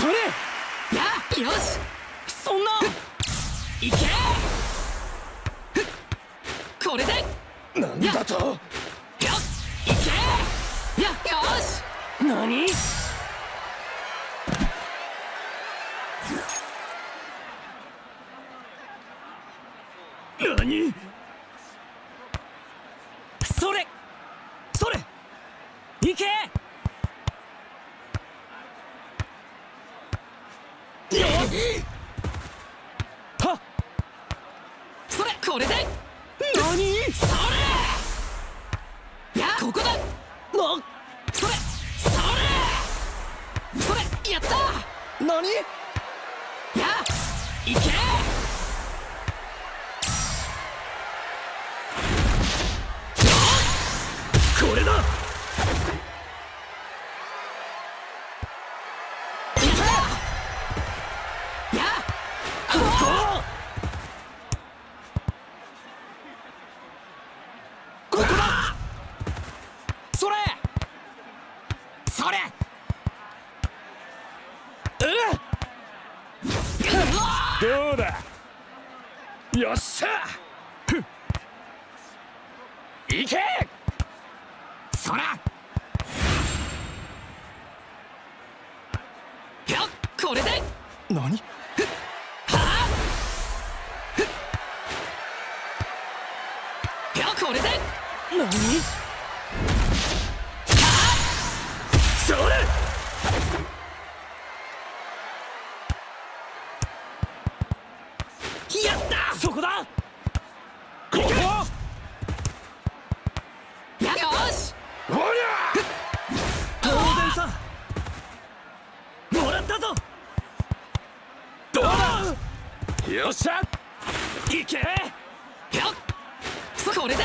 それやっよしそんないけこれでなんだとよいけやよし何何それそれいけはっそれこれで何それいやここだなそれそれそれやった何いやいけこれだどうだよっしゃいけそらよっこれで何はあよっこれで何はあそれやったそこだここやよしおりゃ当然さもらったぞどうだよっしゃいけよっこれで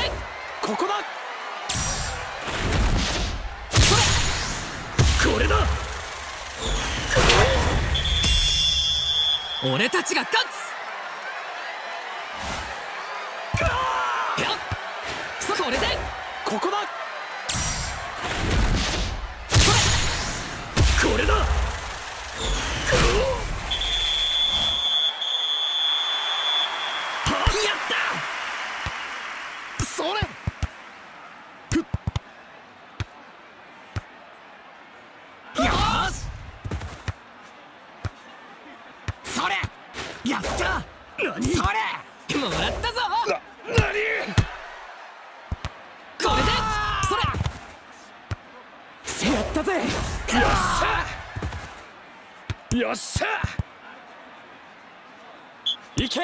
ここだそれこれだ俺たちが勝つこれでここだそれこれだやったそれふっよしそれやった何それもらったぞ何よっしゃよっしゃいけ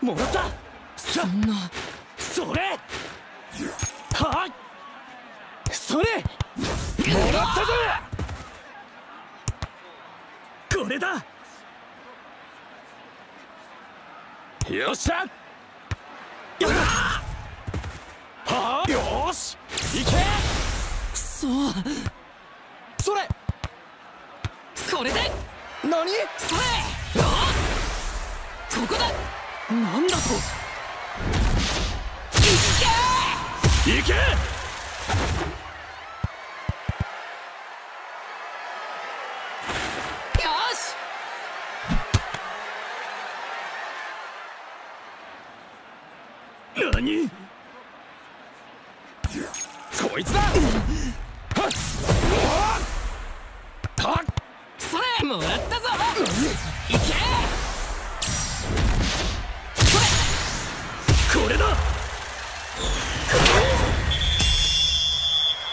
もらったそんなそれはあそれもらったぞこれだよっしゃよっよーしいけくそそれそれで何それあそこだなんだといけいけよし何こいつだはっはっそれもらったぞいけそれこれだ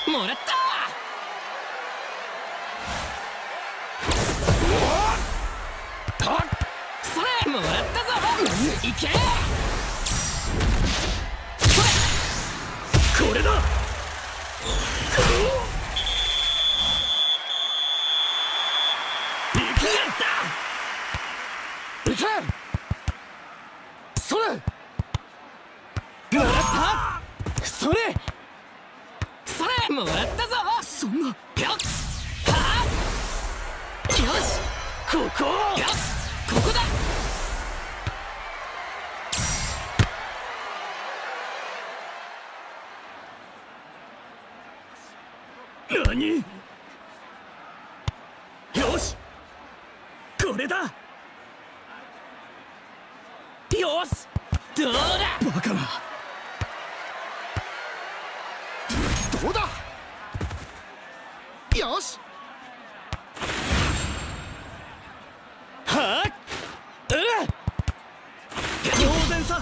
もらったはっそれもらったぞいけそれこれだいけそれもらったそれそれもらったぞそんなよっはあよしここよっここだ何？よし、これだ。よし、どうだ。バカな。どうだ。よし。はあ。当然さ。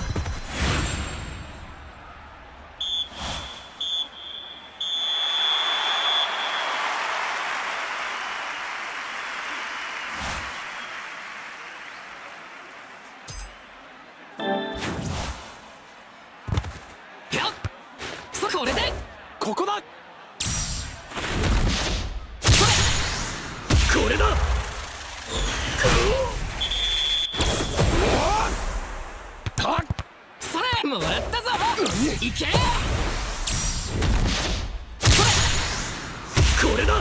これだ